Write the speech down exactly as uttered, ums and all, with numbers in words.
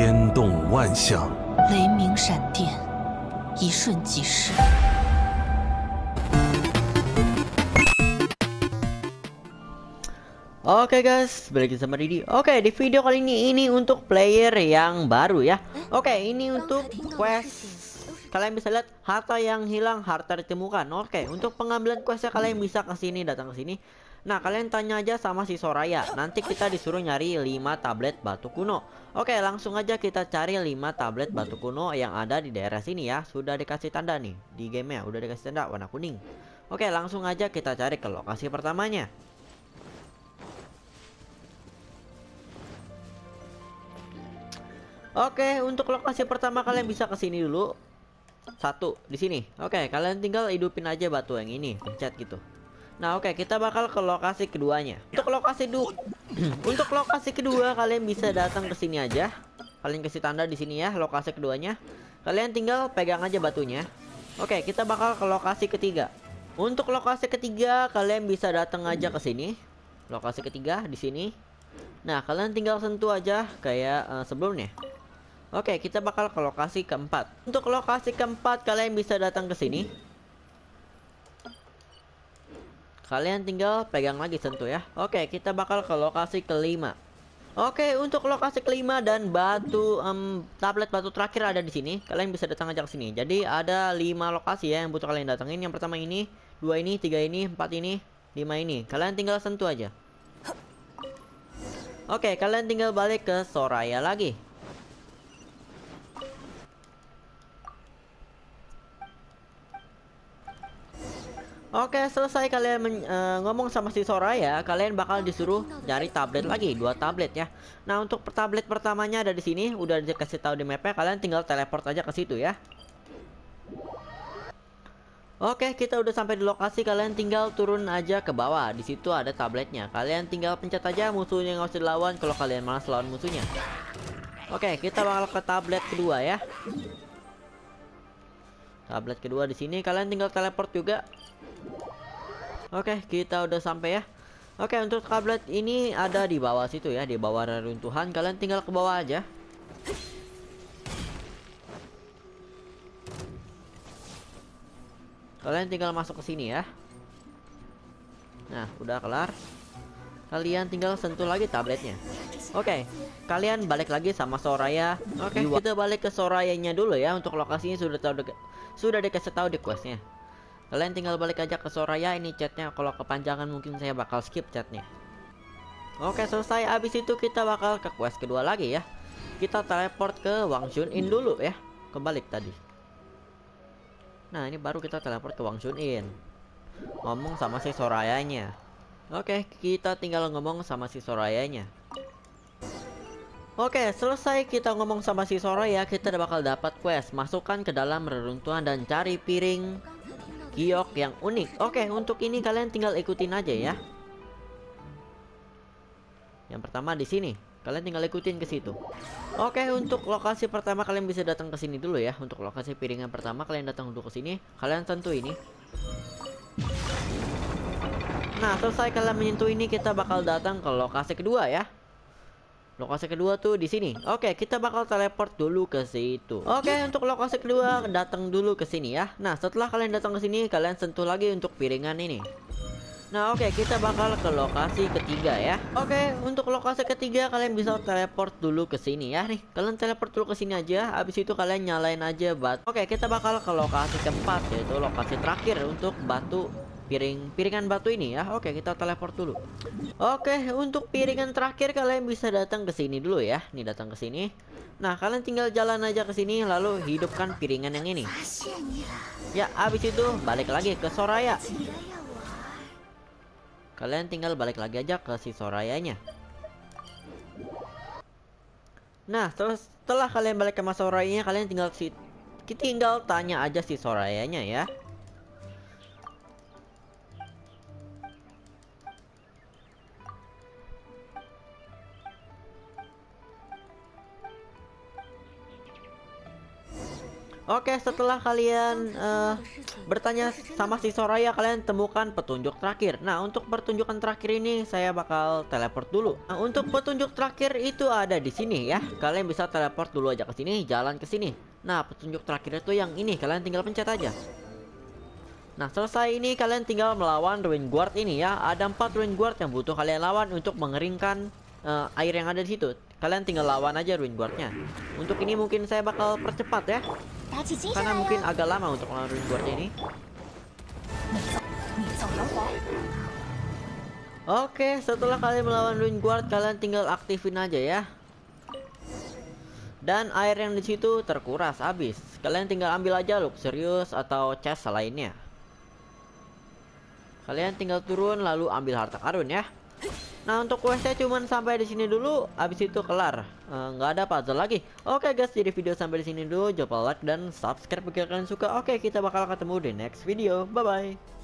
牵动万象，雷鸣闪电，一瞬即逝。Oke guys, balik lagi sama Didi. Oke, di video kali ini ini untuk player yang baru ya. Oke, ini untuk quest. Kalian bisa lihat harta yang hilang, harta ditemukan. Oke, untuk pengambilan questnya kalian bisa ke sini, datang ke sini. Nah, kalian tanya aja sama si Soraya. Nanti kita disuruh nyari lima tablet batu kuno. Oke, langsung aja kita cari lima tablet batu kuno yang ada di daerah sini ya. Sudah dikasih tanda nih di game ya, udah dikasih tanda warna kuning. Oke, langsung aja kita cari ke lokasi pertamanya. Oke, untuk lokasi pertama kalian bisa ke sini dulu. Satu di sini. Oke, kalian tinggal hidupin aja batu yang ini, pencet gitu. Nah, oke, kita bakal ke lokasi keduanya. Untuk lokasi du Untuk lokasi kedua kalian bisa datang ke sini aja. Kalian kasih tanda di sini ya, lokasi keduanya. Kalian tinggal pegang aja batunya. Oke, kita bakal ke lokasi ketiga. Untuk lokasi ketiga kalian bisa datang aja ke sini. Lokasi ketiga di sini. Nah, kalian tinggal sentuh aja kayak uh, sebelumnya. Oke, kita bakal ke lokasi keempat. Untuk lokasi keempat kalian bisa datang ke sini. Kalian tinggal pegang lagi sentuh ya. Oke, kita bakal ke lokasi kelima. Oke, untuk lokasi kelima dan batu um, tablet batu terakhir ada di sini. Kalian bisa datang aja ke sini. Jadi ada lima lokasi ya yang butuh kalian datangin. Yang pertama ini, dua ini, tiga ini, empat ini, lima ini. Kalian tinggal sentuh aja. Oke, kalian tinggal balik ke Soraya lagi. Oke, selesai kalian men, uh, ngomong sama si Soraya, kalian bakal disuruh nyari tablet lagi, dua tablet ya. Nah, untuk tablet pertamanya ada di sini, udah dikasih tahu di mapnya, kalian tinggal teleport aja ke situ ya. Oke, kita udah sampai di lokasi, kalian tinggal turun aja ke bawah, di situ ada tabletnya. Kalian tinggal pencet aja, musuhnya nggak usah dilawan kalau kalian malas lawan musuhnya. Oke, kita bakal ke tablet kedua ya. Tablet kedua di sini, kalian tinggal teleport juga. Oke, kita udah sampai ya. Oke, untuk tablet ini ada di bawah situ ya, di bawah reruntuhan. Kalian tinggal ke bawah aja. Kalian tinggal masuk ke sini ya. Nah, udah kelar. Kalian tinggal sentuh lagi tabletnya. Oke, kalian balik lagi sama Soraya. Oke, kita balik ke Sorayanya dulu ya. Untuk lokasinya sudah tahu, sudah dikasih tahu di questnya. Kalian tinggal balik aja ke Soraya. Ini chatnya, kalau kepanjangan mungkin saya bakal skip chatnya. Oke, selesai. Abis itu kita bakal ke quest kedua lagi ya. Kita teleport ke Wangshunin dulu ya. Kebalik tadi. Nah, ini baru kita teleport ke Wangshunin. Ngomong sama si Sorayanya. Oke, kita tinggal ngomong sama si Sorayanya. Oke, selesai kita ngomong sama si Soraya, kita bakal dapat quest. Masukkan ke dalam reruntuhan dan cari piring giok yang unik. Oke, untuk ini kalian tinggal ikutin aja ya. Yang pertama di sini, kalian tinggal ikutin ke situ. Oke, untuk lokasi pertama kalian bisa datang ke sini dulu ya. Untuk lokasi piring yang pertama kalian datang dulu ke sini. Kalian sentuh ini. Nah, selesai kalian menyentuh ini, kita bakal datang ke lokasi kedua ya. Lokasi kedua tuh di sini. Oke, kita bakal teleport dulu ke situ. Oke, untuk lokasi kedua datang dulu ke sini ya. Nah, setelah kalian datang ke sini, kalian sentuh lagi untuk piringan ini. Nah, oke, kita bakal ke lokasi ketiga ya. Oke, untuk lokasi ketiga kalian bisa teleport dulu ke sini ya nih. Kalian teleport dulu ke sini aja. Habis itu kalian nyalain aja batu. Oke, kita bakal ke lokasi keempat, yaitu lokasi terakhir untuk batu piring piringan batu ini ya. Oke, kita teleport dulu. Oke, untuk piringan terakhir kalian bisa datang ke sini dulu ya. Nih, datang ke sini. Nah, kalian tinggal jalan aja ke sini lalu hidupkan piringan yang ini. Ya, habis itu balik lagi ke Soraya. Kalian tinggal balik lagi aja ke si Sorayanya. Nah, terus setelah kalian balik ke Mas Sorayanya, kalian tinggal si kita tinggal tanya aja si Sorayanya ya. Oke, setelah kalian uh, bertanya sama si Soraya, kalian temukan petunjuk terakhir. Nah, untuk pertunjukan terakhir ini saya bakal teleport dulu. Nah, untuk petunjuk terakhir itu ada di sini ya. Kalian bisa teleport dulu aja ke sini, jalan ke sini. Nah, petunjuk terakhir itu yang ini, kalian tinggal pencet aja. Nah, selesai ini kalian tinggal melawan Ruin Guard ini ya. Ada empat Ruin Guard yang butuh kalian lawan untuk mengeringkan uh, air yang ada di situ. Kalian tinggal lawan aja Ruin Guard-nya. Untuk ini mungkin saya bakal percepat ya, karena mungkin agak lama untuk lawan Ruin Guard ini. Oke, setelah kalian melawan Ruin Guard, kalian tinggal aktifin aja ya. Dan air yang di situ terkuras habis. Kalian tinggal ambil aja Luxurious atau chest lainnya. Kalian tinggal turun lalu ambil harta karun ya. Nah, untuk questnya cuman sampai di sini dulu, habis itu kelar, nggak e, ada puzzle lagi. Oke guys, jadi video sampai di sini dulu. Coba like dan subscribe jika kalian suka. Oke, kita bakal ketemu di next video. Bye bye.